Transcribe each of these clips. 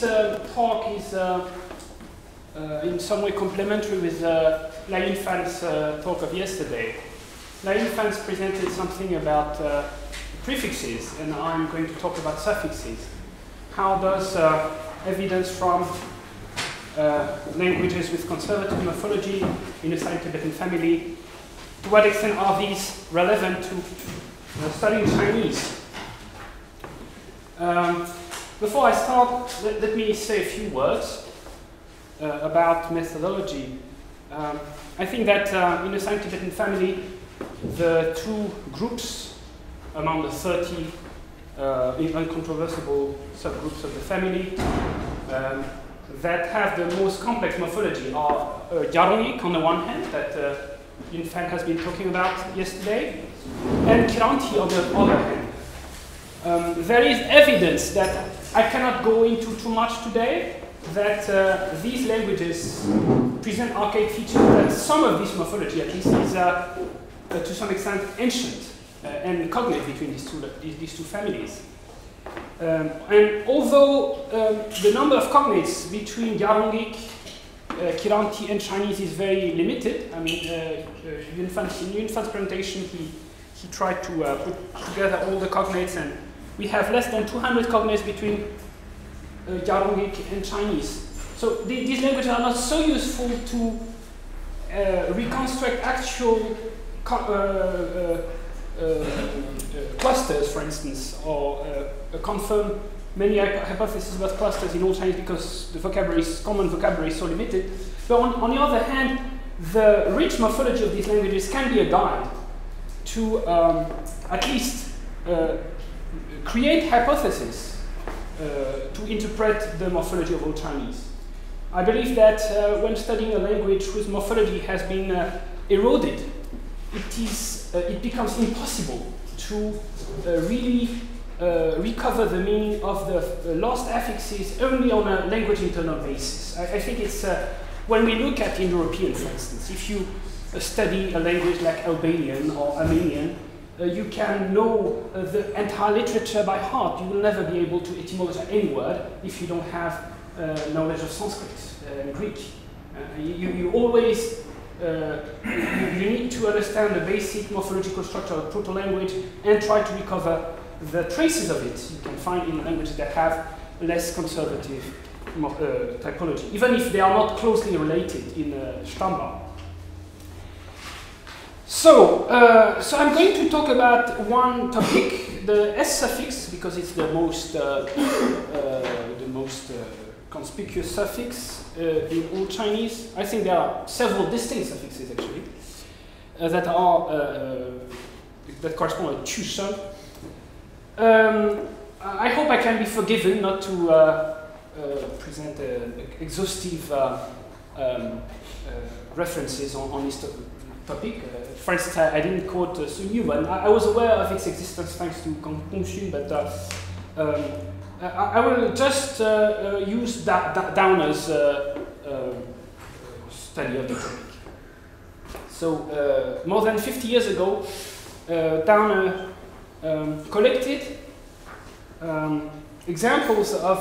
this talk is in some way complementary with La Infant's talk of yesterday. La Infant presented something about prefixes, and I'm going to talk about suffixes. How does evidence from languages with conservative morphology in the Sino-Tibetan family, to what extent are these relevant to studying Chinese? Before I start, let me say a few words about methodology. I think that in the Sino-Tibetan family, the two groups among the 30 uncontroversible subgroups of the family that have the most complex morphology are Jarunik on the one hand, that Yunfan has been talking about yesterday, and Kiranti on the other hand. There is evidence that I cannot go into too much today, that these languages present archaic features, that some of this morphology at least is to some extent ancient and cognate between these two families. And although the number of cognates between Rgyalrongic, Kiranti, and Chinese is very limited, I mean, in Yunfan's presentation, he tried to put together all the cognates, and we have less than 200 cognates between Rgyalrongic and Chinese. So these languages are not so useful to reconstruct actual clusters, for instance, or confirm many hypotheses about clusters in all Chinese, because the vocabulary, common vocabulary, is so limited. But on the other hand, the rich morphology of these languages can be a guide to at least create hypotheses to interpret the morphology of all Chinese. I believe that when studying a language whose morphology has been eroded, it becomes impossible to really recover the meaning of the lost affixes only on a language internal basis. I think it's when we look at Indo-European, for instance, if you study a language like Albanian or Armenian, you can know the entire literature by heart. You will never be able to etymologize any word if you don't have knowledge of Sanskrit and Greek. You always you need to understand the basic morphological structure of proto-language and try to recover the traces of it you can find in languages that have less conservative typology, even if they are not closely related in Stammbaum. So I'm going to talk about one topic, the S suffix, because it's the most conspicuous suffix in Old Chinese. I think there are several distinct suffixes actually that correspond to Chusan. I hope I can be forgiven not to present exhaustive references on this topic. For instance, I didn't quote Sun Yu, and I was aware of its existence thanks to Kong Kong Shun, but I will just use Downer's study of the topic. So more than 50 years ago, Downer collected examples of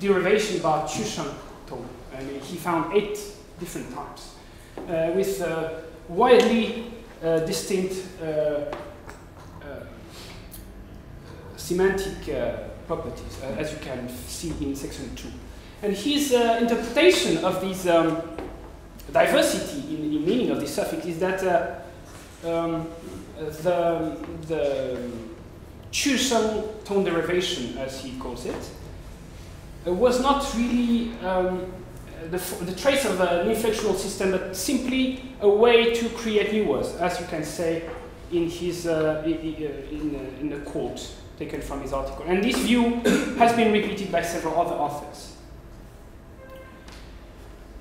derivation by Chusan Tong. I mean, he found 8 different types with widely distinct semantic properties, as you can see in section 2. And his interpretation of this diversity in meaning of this suffix is that the Chusan Tong derivation, as he calls it, was not really the trace of an inflectional system, but simply a way to create new words, as you can say in his in the quote taken from his article. And this view has been repeated by several other authors.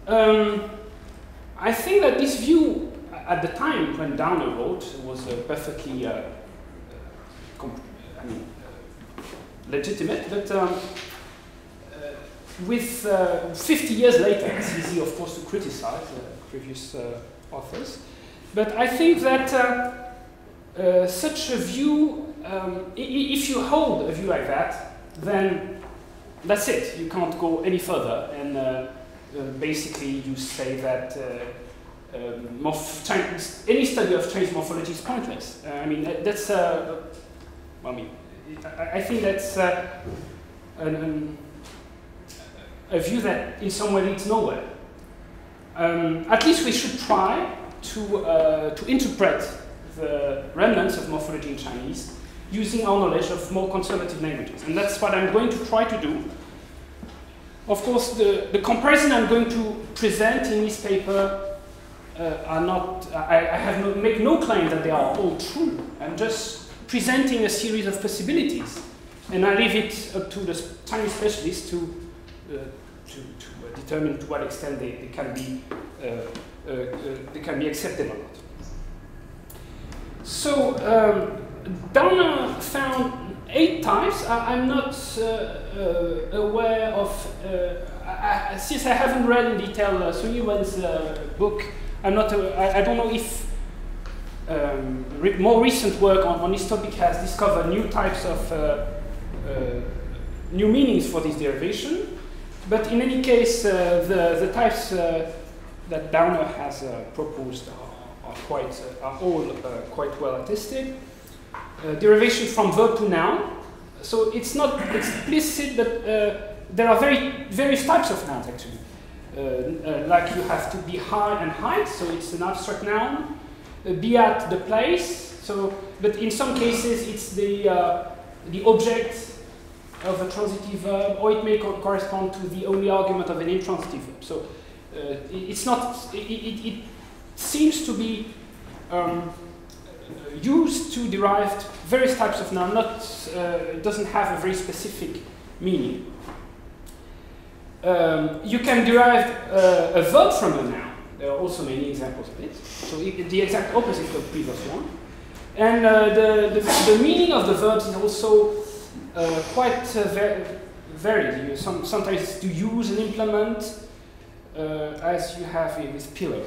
I think that this view, at the time when Downer wrote, was perfectly legitimate, but with 50 years later, it's easy, of course, to criticize previous authors. But I think that such a view, if you hold a view like that, then that's it. You can't go any further, and basically you say that any study of Chinese morphology is pointless. I mean, that's I think that's a view that in some way leads nowhere. At least we should try to interpret the remnants of morphology in Chinese using our knowledge of more conservative languages. And that's what I'm going to try to do. Of course, the comparison I'm going to present in this paper are not, I have no, make no claim that they are all true. I'm just presenting a series of possibilities. And I leave it up to the Chinese specialists to determine to what extent they can be accepted or not. So Downer found 8 types. I'm not aware of. Since I haven't read in detail Sun Yuen's book, I'm not. I don't know if more recent work on this topic has discovered new types of new meanings for this derivation. But in any case, the types that Downer has proposed are all quite well attested. Derivation from verb to noun. So it's not explicit, but there are various types of nouns actually. Like you have to be high and height, so it's an abstract noun. Be at the place. So, but in some cases it's the object of a transitive verb, or it may correspond to the only argument of an intransitive verb. So it's not. It seems to be used to derive various types of noun. It doesn't have a very specific meaning. You can derive a verb from a noun. There are also many examples of it. So the exact opposite of the previous one. And the meaning of the verbs is also quite varied. Sometimes it's to use and implement, as you have here with pillar.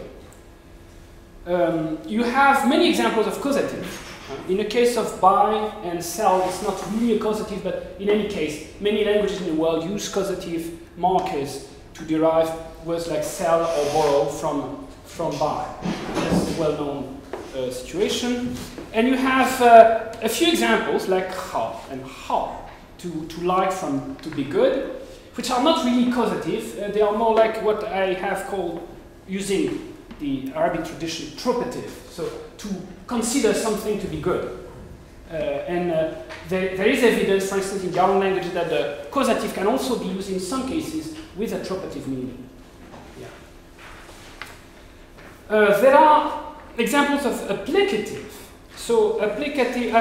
You have many examples of causative. In the case of buy and sell, it's not really a causative, but in any case, many languages in the world use causative markers to derive words like sell or borrow from buy. That's a well-known situation. And you have a few examples like ha and ha, to like from to be good, which are not really causative. They are more like what I have called, using the Arabic tradition, tropative. So to consider something to be good. There is evidence, for instance, in the Yaran language that the causative can also be used in some cases with a tropative meaning. Yeah. There are examples of applicative. So, applicative,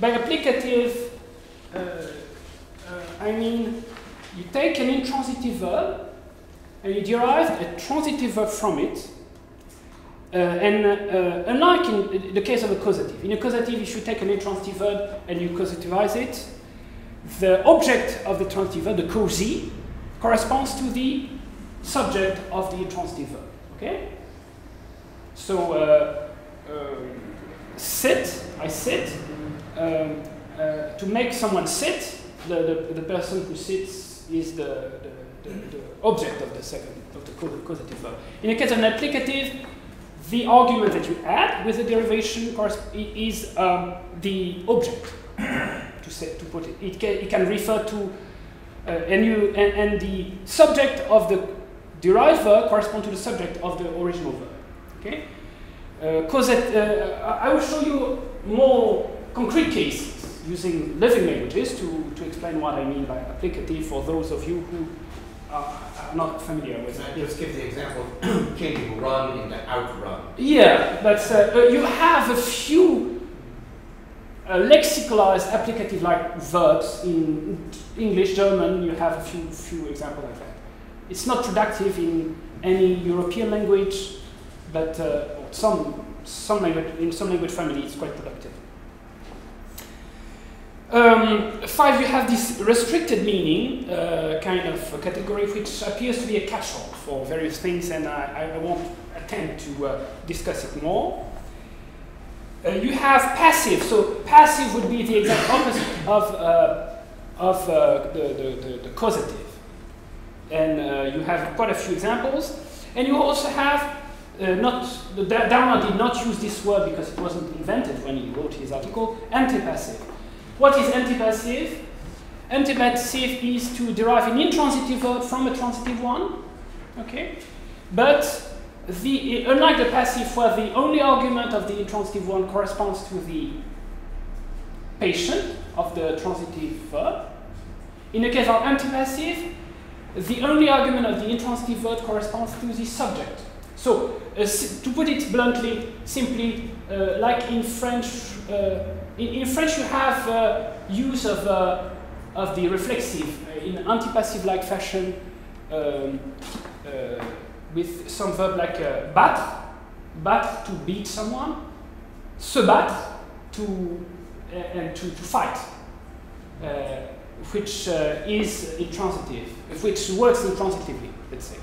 by applicative, I mean you take an intransitive verb and you derive a transitive verb from it. Unlike in the case of a causative, in a causative, you should take an intransitive verb and you causativize it. The object of the transitive verb, the causee, corresponds to the subject of the intransitive verb. Okay? So, sit, I sit. To make someone sit, the person who sits is the object of the causative verb. In the case of an applicative, the argument that you add with the derivation is the object. To put it, it can refer to and the subject of the derived verb corresponds to the subject of the original verb. Okay. I will show you more concrete cases using living languages to explain what I mean by applicative for those of you who are not familiar with it. Just give the example of changing run into outrun. Yeah, that's, you have a few lexicalized applicative-like verbs in English, German. You have a few examples like that. It's not productive in any European language, but in some language family, it's quite productive. 5, you have this restricted meaning kind of a category, which appears to be a catch-all for various things, and I won't attempt to discuss it more. You have passive, so passive would be the exact opposite of of the causative. And you have quite a few examples. And you also have, Downer did not use this word because it wasn't invented when he wrote his article, antipassive. What is antipassive? Antipassive is to derive an intransitive verb from a transitive one, okay? But unlike the passive, where the only argument of the intransitive one corresponds to the patient of the transitive verb, in the case of antipassive, the only argument of the intransitive verb corresponds to the subject. So, to put it bluntly, simply, like in French, you have use of the reflexive in antipassive-like fashion with some verb like battre, battre to beat someone, se battre to and to fight, which is intransitive, which works intransitively, let's say.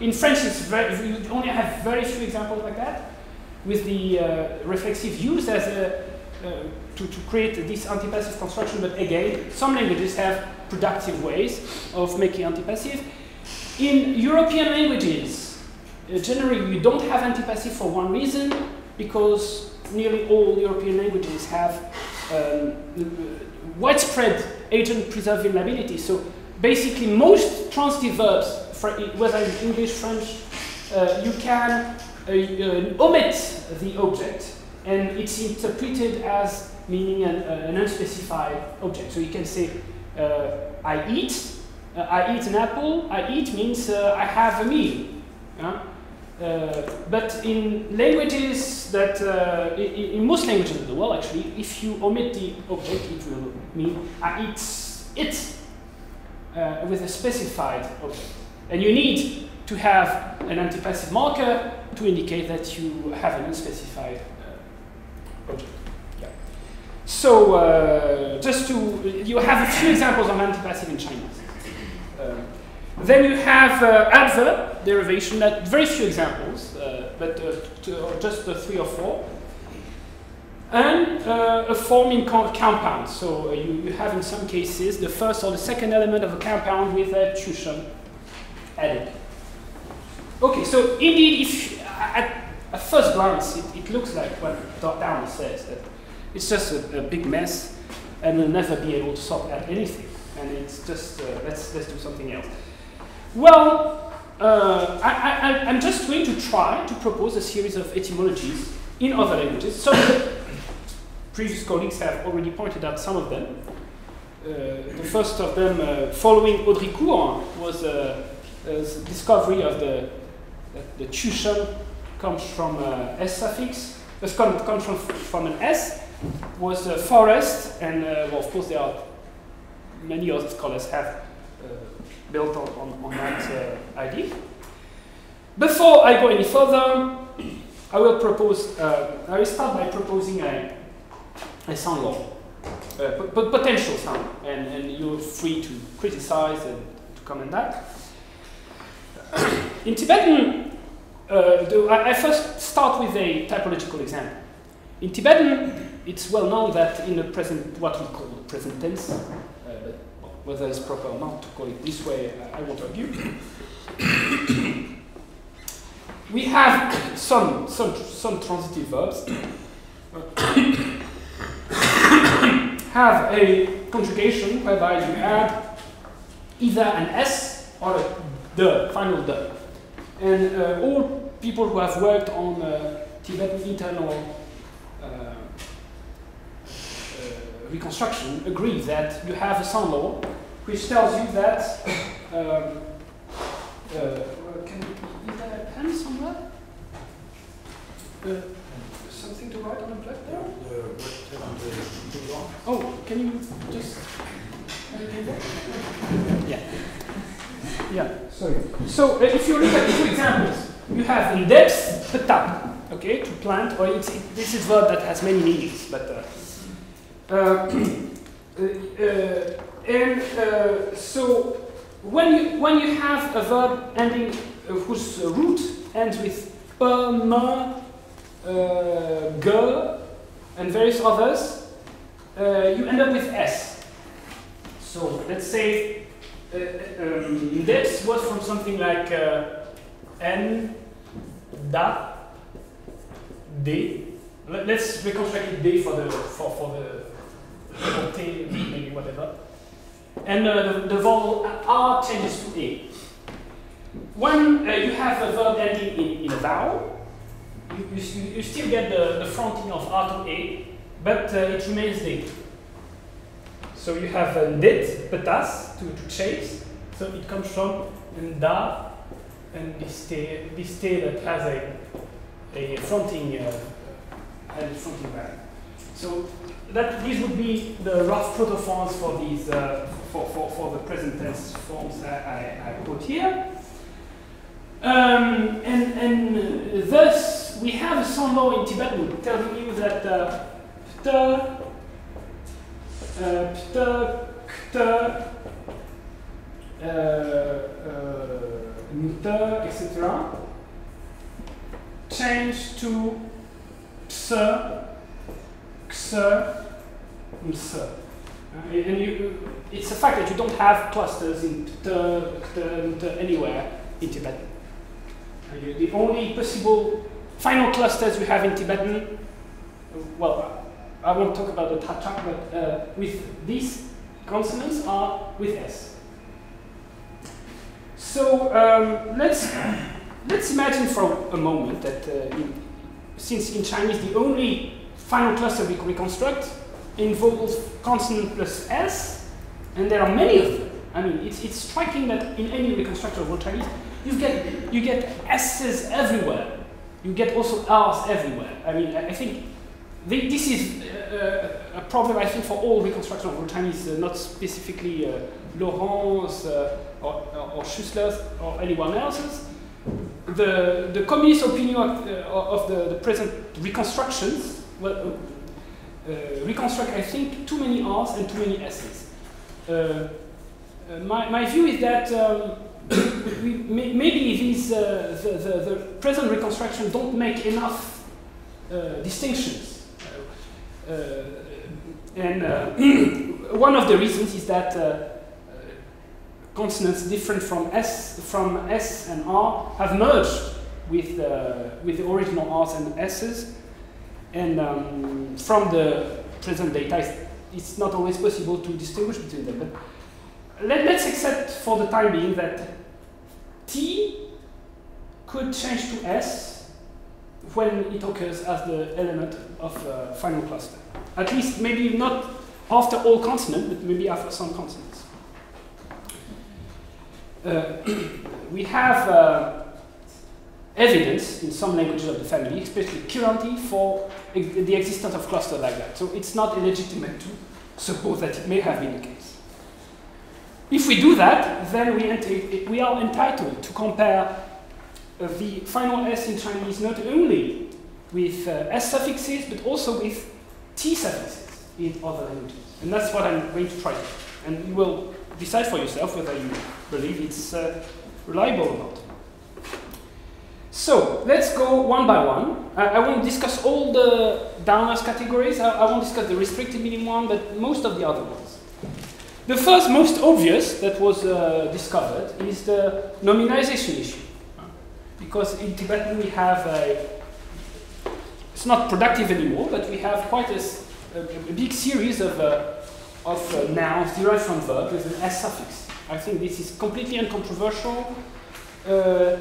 In French, you only have very few examples like that, with the reflexive used as to create this antipassive construction. But again, some languages have productive ways of making antipassive. In European languages, generally, you don't have antipassive for one reason, because nearly all European languages have widespread agent preserving liability. So basically, most transitive verbs, whether in English, French, you can omit the object, and it's interpreted as meaning an unspecified object. So you can say, I eat an apple. I eat means I have a meal. Yeah? But in languages that, in most languages of the world actually, if you omit the object, it will mean I eat it with a specified object. And you need to have an antipassive marker to indicate that you have an unspecified object. Yeah. So, you have a few examples of antipassive in Chinese. Then you have adverb derivation, that very few examples, but just three or four. And a form in compound. So you have in some cases the first or the second element of a compound with a chushun added. Okay, so indeed, if at first glance, it looks like what Downer says, that it's just a big mess and we'll never be able to sort out anything. And it's just, let's do something else. Well, I'm just going to try to propose a series of etymologies in other languages. So previous colleagues have already pointed out some of them. The first of them, following Audricourt, was the discovery of the Chusan comes from S suffix. This comes from an S. Was forest, and well, of course there are many other scholars have built on that idea. Before I go any further, I will propose. I will start by proposing a sound law, potential sound, and you're free to criticize and to comment that. In Tibetan, I first start with a typological example. In Tibetan, it's well known that in the present, what we call present tense, whether it's proper or not to call it this way, I won't argue. We have some transitive verbs have a conjugation whereby you add either an S or a the final the. And all people who have worked on Tibetan internal reconstruction agree that you have a sound law which tells you that is there a pen somewhere? Something to write on a black there? Oh, can you just yeah. Yeah. Sorry. So if you look at two examples, you have in depth petak, okay, to plant, or this is a verb that has many meanings, but so when you have a verb ending whose root ends with p, m, g, and various others, you end up with s. So let's say index was from something like n, da, d. Let's reconstruct it d for the t, maybe whatever. And the vowel r changes to a. When you have a verb ending in a vowel, you still get the fronting of r to a, but it remains d. So you have ndit, petas, to chase. So it comes from nda and this t that has a fronting fronting value. So that these would be the rough protoforms for these for the present tense forms I put here. And thus we have a sound law in Tibetan telling you that pta, pta, kta, nta, etc. change to ps, ks, ms. And it's a fact that you don't have clusters in pta, kta, nta anywhere in Tibetan. The only possible final clusters we have in Tibetan, well, I won't talk about the tatak, but with these consonants are with s. So let's imagine for a moment that since in Chinese the only final cluster we construct involves consonant plus s, and there are many of them. I mean, it's striking that in any reconstructor of Old Chinese, you get S's everywhere. You get also R's everywhere. I mean, I think this is a problem, I think, for all reconstruction of Old Chinese, not specifically Laurent's or Schussler's or anyone else's. The communist opinion of the present reconstructions, well, reconstruct, I think, too many R's and too many S's. My view is that maybe these the present reconstruction don't make enough distinctions, and one of the reasons is that consonants different from S and R have merged with the original R's and S's, and from the present data, it's not always possible to distinguish between them. But let's accept for the time being that T could change to S when it occurs as the element of final cluster. At least maybe not after all consonants, but maybe after some consonants. We have evidence in some languages of the family, especially Kiranti, for the existence of clusters like that. So it's not illegitimate to suppose that it may have been the case. If we do that, then we are entitled to compare the final S in Chinese not only with S suffixes, but also with T suffixes in other languages. And that's what I'm going to try to do. And you will decide for yourself whether you believe it's reliable or not. So let's go one by one. I won't discuss all the Downer's categories. I won't discuss the restricted meaning one, but most of the other ones. The first, most obvious, that was discovered is the nominalization issue. Because in Tibetan we have it's not productive anymore, but we have quite a big series of nouns derived from verbs with an S suffix. I think this is completely uncontroversial. And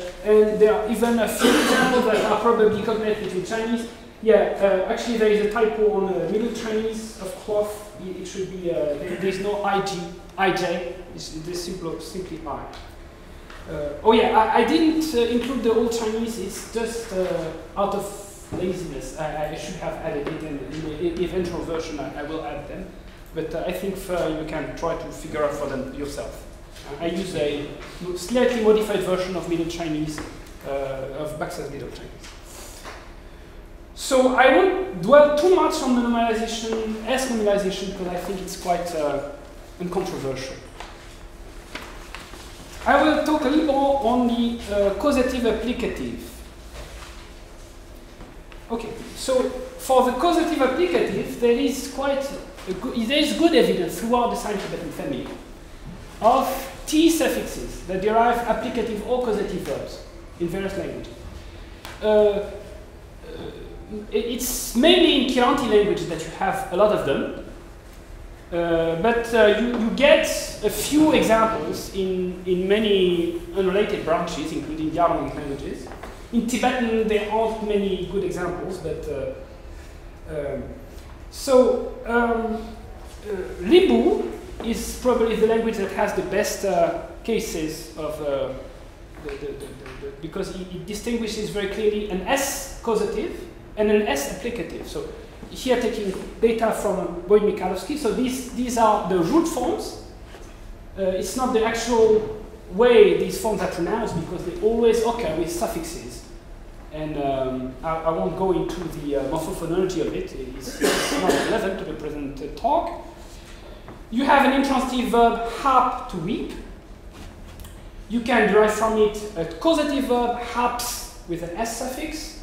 there are even a few examples that are probably connected between Chinese. Yeah, actually there is a typo on Middle Chinese of cloth. It should be, there's no IJ, it's simply I. Oh yeah, I didn't include the Old Chinese, it's just out of laziness. I should have added it in the eventual version, I will add them. But I think you can try to figure out for them yourself. I use a slightly modified version of Middle Chinese, of Baxter's Middle Chinese. So I won't dwell too much on the nominalization, S nominalization, because I think it's quite uncontroversial. I will talk a little more on the causative applicative. Okay, so for the causative applicative, there is quite there is good evidence throughout the Sino-Tibetan family of T suffixes that derive applicative or causative verbs in various languages. It's mainly in Kiranti language that you have a lot of them, but you get a few examples in many unrelated branches, including Rgyalrongic languages. In Tibetan, there aren't many good examples, but Limbu is probably the language that has the best cases of because it distinguishes very clearly an S causative and an S applicative. So here taking data from Boyd Mikhailovsky, so these are the root forms. It's not the actual way these forms are pronounced because they always occur with suffixes. And I won't go into the morphophonology of it. It's not relevant to the present talk. You have an intransitive verb, harp, to weep. You can derive from it a causative verb, harps, with an S suffix,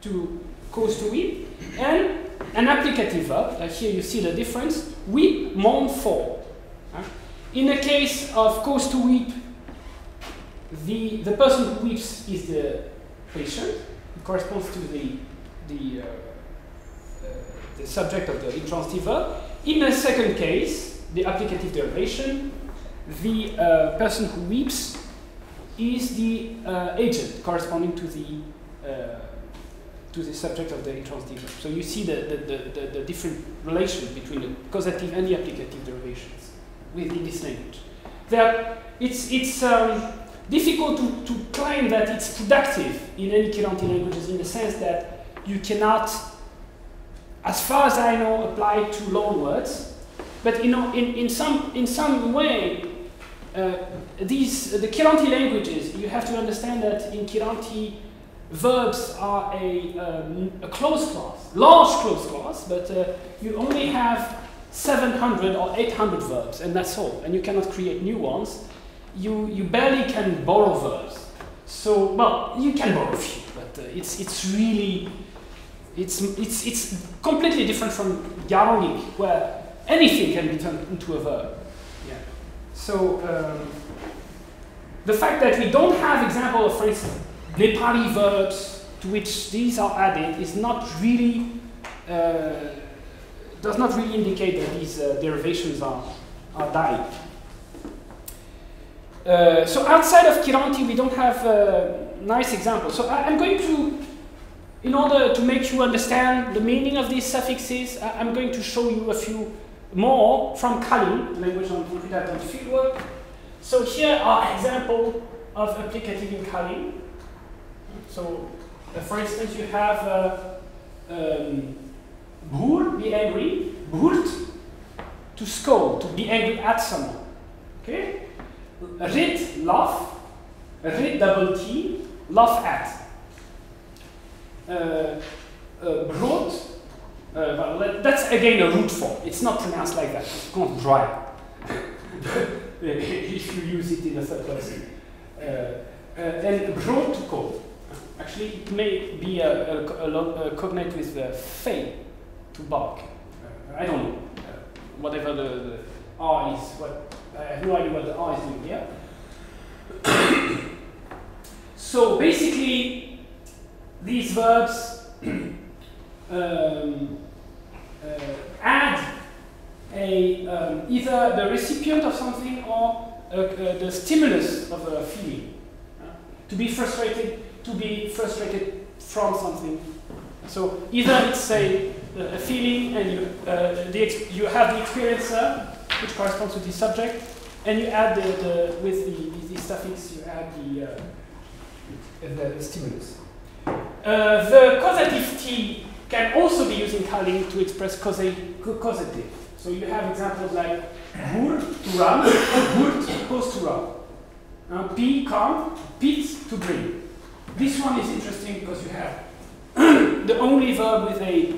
to cause to weep, and an applicative verb. Here you see the difference, weep, mourn for. In the case of cause to weep, the person who weeps is the patient. It corresponds to the subject of the intransitive verb. In the second case, the applicative derivation, the person who weeps is the agent corresponding to the subject of the intransitive verb. So you see the different relation between the causative and the applicative derivations within this language. It's difficult to claim that it's productive in any Kiranti languages in the sense that you cannot, as far as I know, apply to loan words. But you know, in some way, the Kiranti languages, you have to understand that in Kiranti, verbs are a closed class, large closed class, but you only have 700 or 800 verbs, and that's all. And you cannot create new ones. You barely can borrow verbs. So, well, you can borrow a few, but it's really, it's completely different from Jarunik, where anything can be turned into a verb. Yeah. So the fact that we don't have example of, for instance, Nepali verbs to which these are added is not really does not really indicate that these derivations are dying. So outside of Kiranti, we don't have nice examples. So I'm going to, in order to make you understand the meaning of these suffixes, I'm going to show you a few more from Kali, language on computer and fieldwork. So here are examples of applicative in Kali. So, for instance, you have bhur, be angry, bhurt, to scold, to be angry at someone. Okay? Rit, laugh, rit, double T, laugh at. Brot, well, that's again a root form. It's not pronounced like that. It's called dry. If you use it in a third person. Then brot to cold. Actually, it may be a cognate with fei, to bark. I don't know. Whatever the R is, what, I have no idea what the R is doing here. So basically, these verbs add a, either the recipient of something or the stimulus of a feeling. To be frustrated from something. So either it's a feeling, and you have the experiencer, which corresponds to the subject, and you add with the suffix, you add the stimulus. The causative T can also be used in Kali to express causative. So you have examples like bur to run, burt goes to run, p come, pit to bring. This one is interesting because you have the only verb with a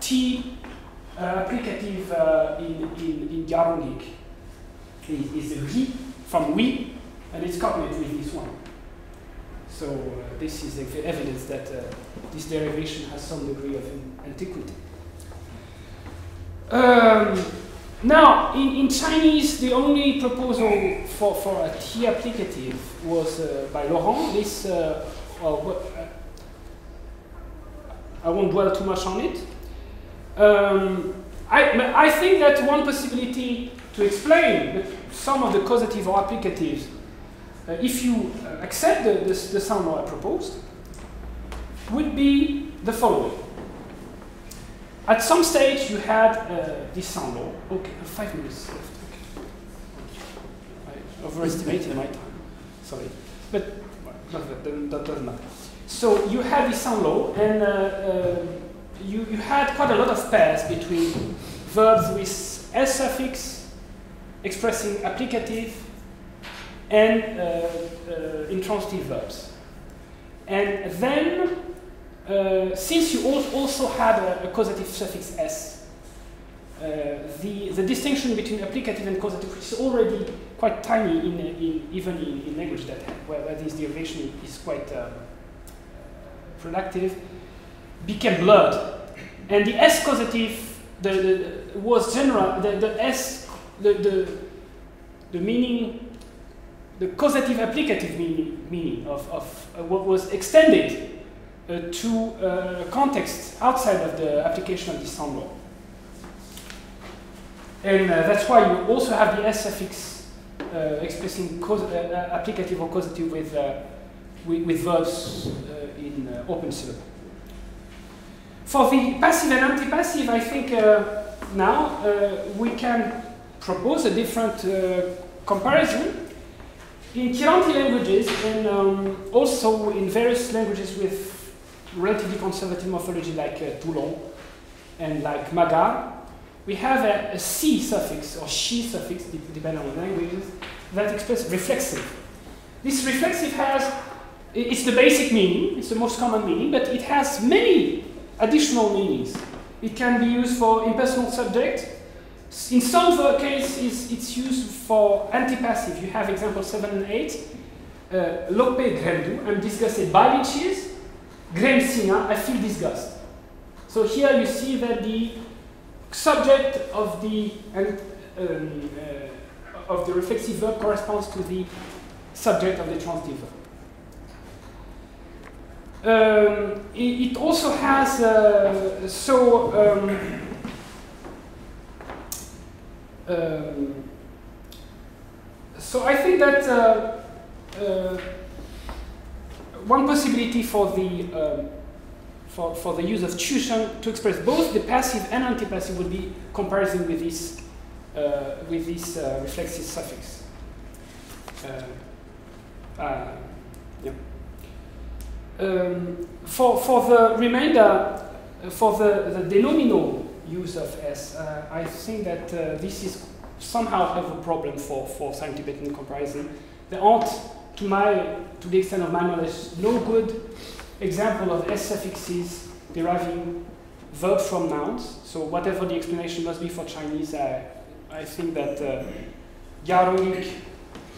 T applicative in Rgyalrongic is ri from we, and it's cognate with this one. So this is evidence that this derivation has some degree of antiquity. Now, in Chinese, the only proposal for a T applicative was by Laurent. This, I won't dwell too much on it. I think that one possibility to explain some of the causative or applicatives, if you accept the sound law I proposed, would be the following. At some stage, you had this sound law. Okay, 5 minutes left. Okay. I overestimated my time. Sorry. But that doesn't matter. So you had this sound law, and you had quite a lot of pairs between verbs with S suffix expressing applicative and intransitive verbs. And then, since you also had a causative suffix S, the distinction between applicative and causative is already quite tiny, even in language that where this derivation is quite productive, became blurred. And the S causative was general. The meaning, the causative applicative meaning of what was extended to context outside of the application of this sound law. And that's why you also have the S suffix expressing applicative or causative with verbs in open syllable. For the passive and antipassive, I think now we can propose a different comparison. In Kiranti languages and also in various languages with relatively conservative morphology like Toulon and like Magar, we have a C suffix or she suffix, depending on languages, that expresses reflexive. This reflexive it's the basic meaning, it's the most common meaning, but it has many additional meanings. It can be used for impersonal subject. In some cases, it's used for antipassive. You have example 7 and 8. Lopegu, I'm disgusted by liches. I feel disgust. So here you see that the subject of the reflexive verb corresponds to the subject of the transitive verb. It also has so I think that one possibility for the use of Chusan to express both the passive and antipassive would be comparison with this reflexive suffix. Yeah. For the remainder, for the denominal use of S, I think that this is somehow have a problem for Sino-Tibetan comparison. There aren't, to the extent of my knowledge, no good example of S suffixes deriving verb from nouns. So whatever the explanation must be for Chinese, I think that Jarunik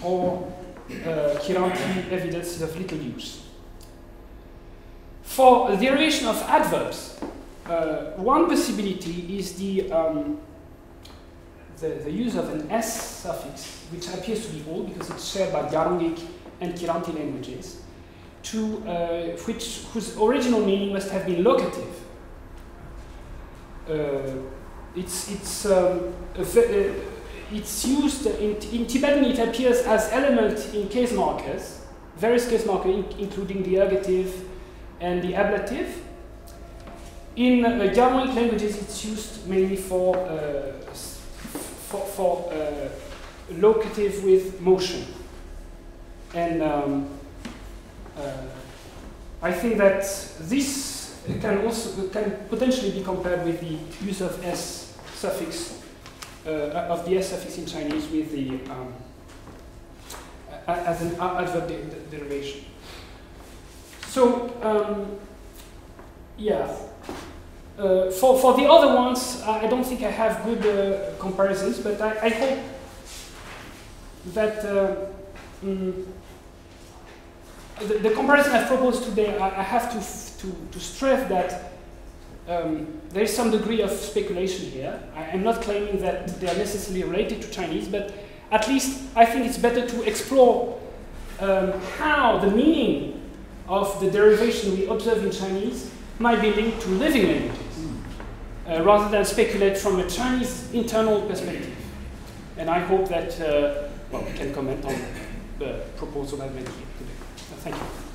or Kiranti evidence is of little use. For the derivation of adverbs, one possibility is the use of an S suffix, which appears to be old because it's shared by Rgyalrongic and Kiranti languages, whose original meaning must have been locative. It's used in Tibetan. It appears as element in case markers, various case markers, including the ergative and the ablative. In Germanic languages, it's used mainly for locative with motion. And I think that this can potentially be compared with the use of S suffix in Chinese with the as an adverb derivation. So yeah. For the other ones, I don't think I have good comparisons, but I hope that the comparison I've proposed today, I have to stress that there is some degree of speculation here. I am not claiming that they are necessarily related to Chinese, but at least I think it's better to explore how the meaning of the derivation we observe in Chinese might be linked to living languages, rather than speculate from a Chinese internal perspective. And I hope that well, we can comment on the proposal I've made here today. Thank you.